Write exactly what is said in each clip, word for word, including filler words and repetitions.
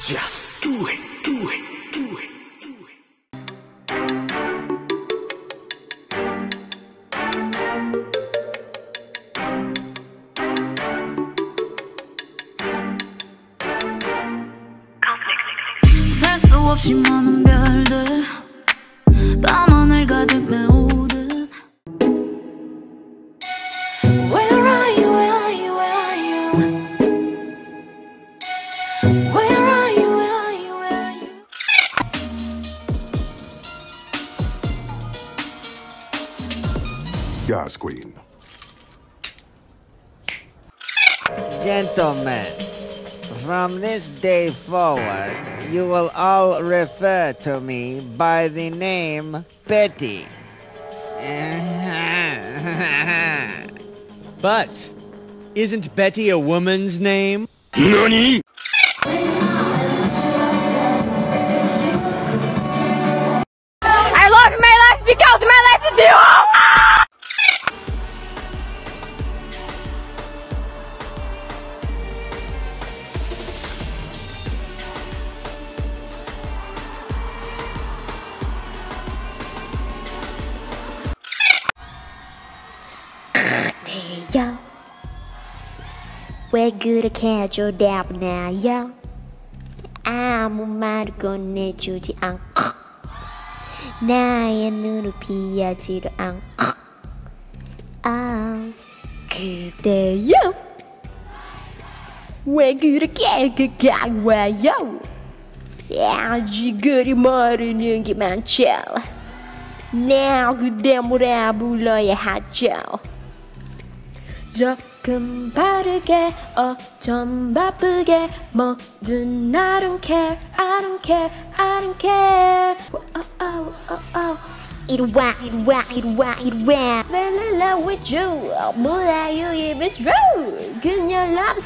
Just do it, do it, do it, do it. 살 수 없이 많은 별들 밤하늘 가득 메우듯. Where are you? Where are you? Where are you? Yas Queen. Gentlemen, from this day forward, you will all refer to me by the name Betty. But, isn't Betty a woman's name? NANI? I love my life because my life is you! Yo, we're good to catch your dab now, yo. I'm mad gonna need you to un. Now you know to pee at you to un. Oh, good day, yo. We're good to catch a guy, where yo. Yeah, you good to morning, you get my chill. Now, good damn, what I bully a hot gel. 조금 빠르게 어쩜 바쁘게 뭐든 I don't care, I don't care, I don't care. 이리와 이리와 이리와 이리와 Fell in love with you. 몰라요 if it's true. 그냥 love.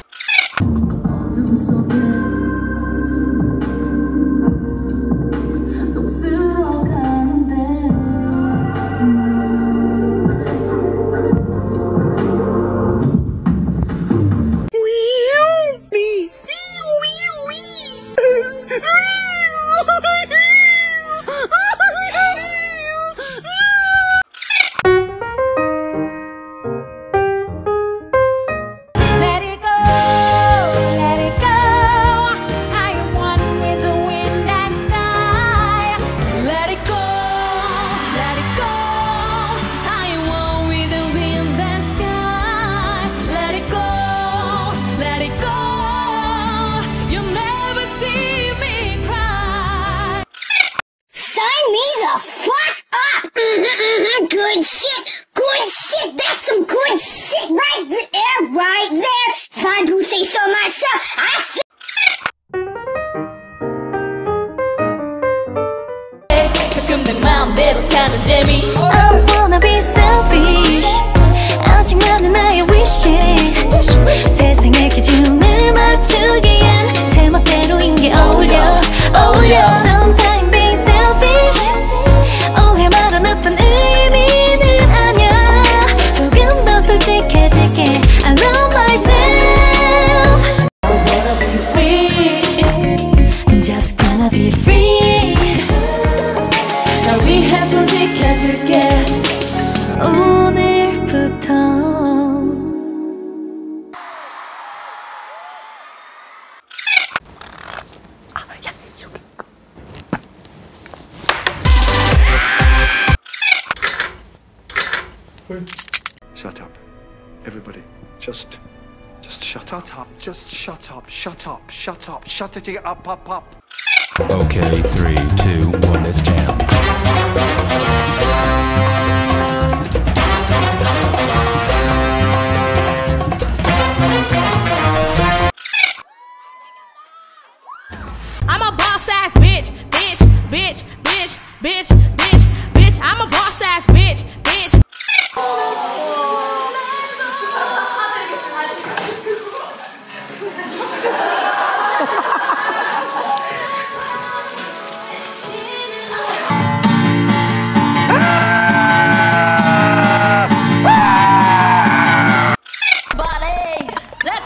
Good shit, good shit, that's some good shit right there, right there. If I do say so myself, I say. I wanna be selfish. 아직 많은 나의 wishes. 세상에 기준을 맞추기엔 제멋대로인 게 어울려, 어울려. Shut up, everybody. Just, just shut up. Just shut up. Shut up. Shut up. Shut it up. Up. Up. Okay, three, two, one. Let's jam. I'm a boss ass bitch, bitch, bitch, bitch, bitch, bitch, bitch. I'm a boss ass bitch. Let's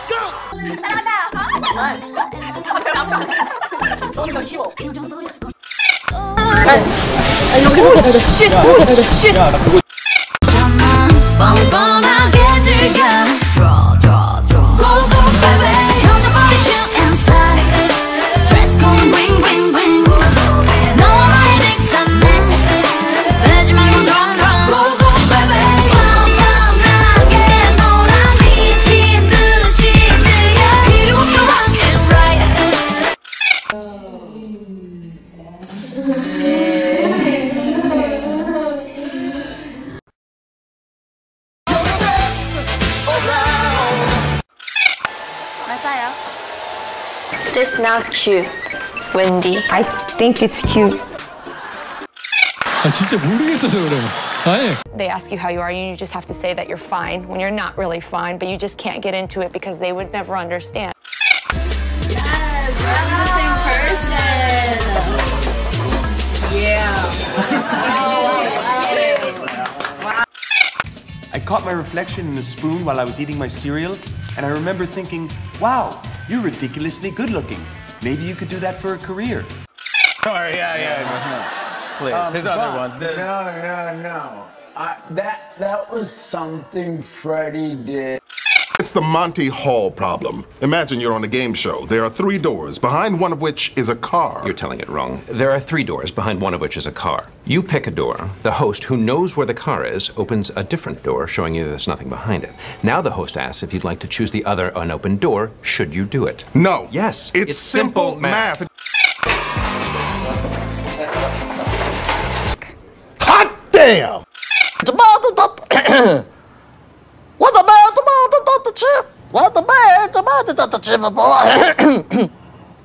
go! It's not cute, Wendy. I think it's cute. They ask you how you are, and you just have to say that you're fine when you're not really fine, but you just can't get into it because they would never understand. Yes, I'm the same person. Yeah. I caught my reflection in a spoon while I was eating my cereal, and I remember thinking, wow, you're ridiculously good looking. Maybe you could do that for a career. Sorry, yeah, yeah, no, no. Please, um, there's other ones. There's... No, no, no. I, that, that was something Freddie did. It's the Monty Hall problem. Imagine you're on a game show. There are three doors, behind one of which is a car. You're telling it wrong. There are three doors, behind one of which is a car. You pick a door. The host, who knows where the car is, opens a different door, showing you there's nothing behind it. Now the host asks if you'd like to choose the other unopened door. Should you do it? No. Yes. It's, it's simple, simple math. math. Hot damn! What about the chip? What about the chip?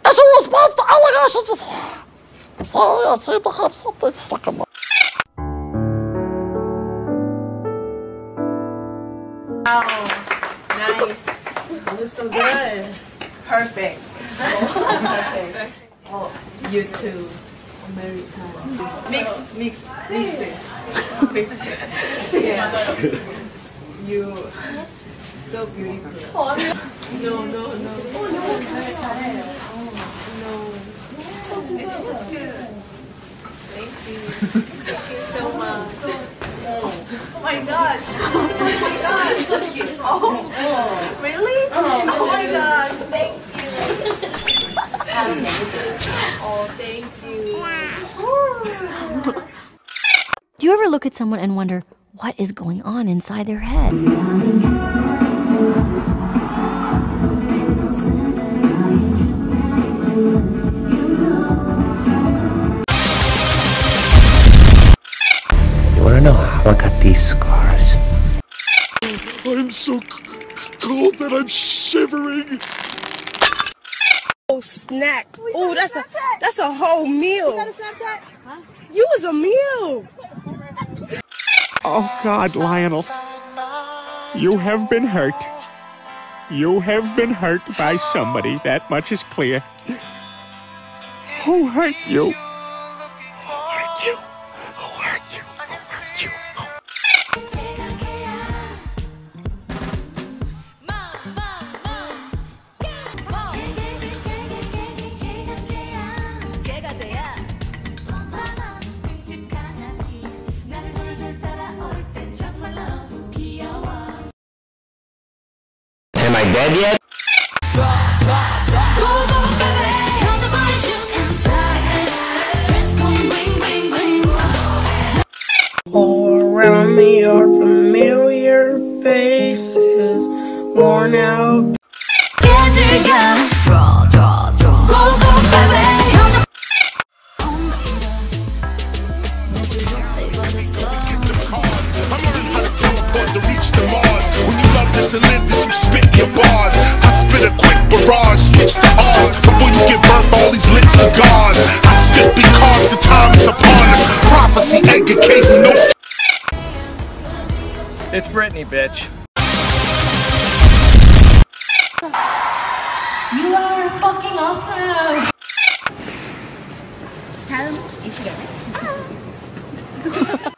As a response to allegations, I'm sorry, I seem to have something stuck in my... Wow, nice. Looks so good. Perfect. Perfect. Oh, you too. Very time. Mix, mix, mix it. Mix it. Yeah. You so beautiful. No, no, no. Oh, no. Oh, no. It looks good. Thank you. Thank you so much. Oh my gosh. Oh my gosh. Oh. Really? Oh my gosh. Thank you. Oh, thank you. Do you ever look at someone and wonder, what is going on inside their head? You wanna know how I got these scars? I'm so c c cold that I'm shivering. Oh, snack. Oh, that's a, that's a whole meal. You was a meal. Oh God, Lionel, you have been hurt. You have been hurt by somebody, that much is clear. Who hurt you? Who hurt you? Who hurt you? Who hurt you? Am I dead yet? All around me are familiar faces, worn out. Switch to ours before you give birth to all these lit cigars. I spit because the time is upon us. Prophecy, Edgar Cayce, no. It's Britney, bitch. You are fucking awesome. Time is